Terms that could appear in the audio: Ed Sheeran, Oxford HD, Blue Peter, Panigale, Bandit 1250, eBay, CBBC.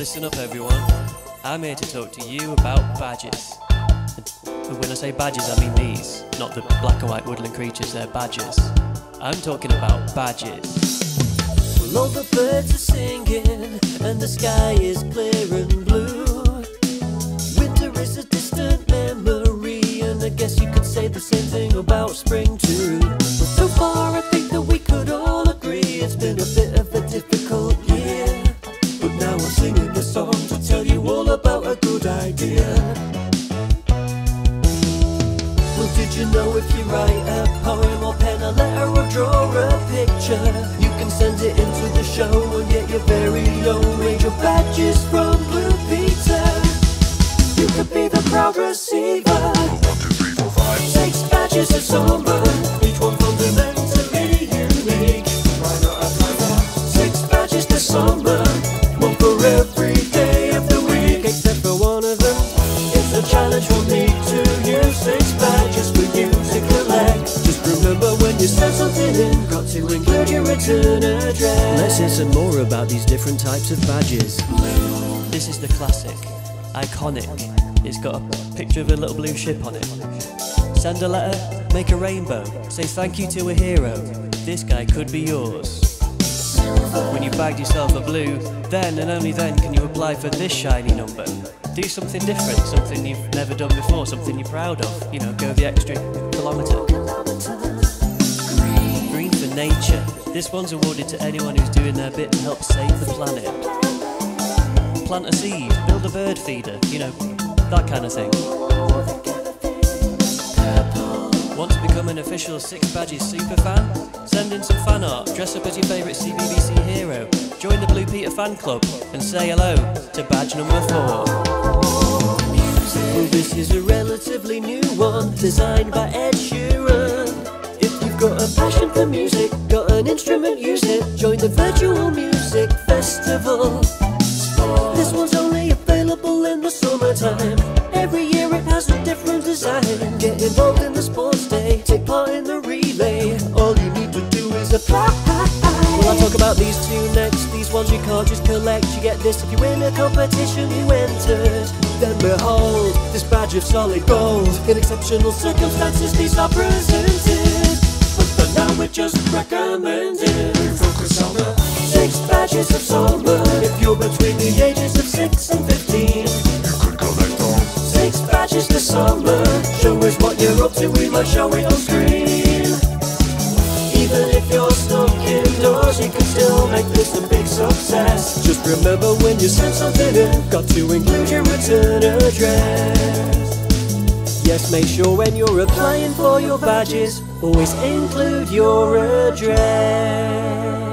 Listen up everyone, I'm here to talk to you about badgers. And when I say badgers I mean these, not the black and white woodland creatures, they're badgers. I'm talking about badgers. Well, all the birds are singing and the sky is clear and blue. Winter is a distant memory and I guess you could say the same thing about spring too. But so far I think that we could all agree it's been a bit of a difficult year. But now I'm singing a song to tell you all about a good idea. Well, did you know if you write a poem or pen a letter or draw a picture, you can send it into the show and get your very own range of badges from Blue Peter. You could be the proud receiver. 1, 2, 3, 4, 5. 6 badges are somber, each one fundamentally unique. Why not apply that? 6 badges to somber, one for every day of the week except for one of them. It's a challenge for me to use 6 badges for you to collect. Just remember when you send something in, got to include your return address. Let's hear some more about these different types of badges. This is the classic. Iconic. It's got a picture of a little blue ship on it. Send a letter, make a rainbow, say thank you to a hero. This guy could be yours. When you've bagged yourself a blue, then and only then can you apply for this shiny number. Do something different, something you've never done before, something you're proud of. You know, go the extra kilometre. Green for nature. This one's awarded to anyone who's doing their bit and helps save the planet. Plant a seed, build a bird feeder, you know, that kind of thing. Want to become an official 6 badges superfan? Send in some fan art, dress up as your favourite CBBC hero, join the Blue Peter fan club and say hello to badge number 4. Well, this is a relatively new one, designed by Ed Sheeran. If you've got a passion for music, got an instrument, use it. Join the virtual music festival. This one's only available in the summertime. Every year it has a different design. Get involved in the sports day, take part in the relay. All you need to do is apply. Well, I'll talk about these 2 next. These ones you can't just collect. You get this if you win a competition, you enters. Then behold, this badge of solid gold. In exceptional circumstances these are presented, but for now we're just recommended. Focus on the 6 badges of somber. If you're between the ages of 6 and 15, you could collect all 6 badges this summer. Show us what you're up to, we might show it on screen. Even if you're stuck indoors, you can still make this a big success. Just remember when you send something in, got to include your return address. Yes, make sure when you're applying for your badges, always include your address.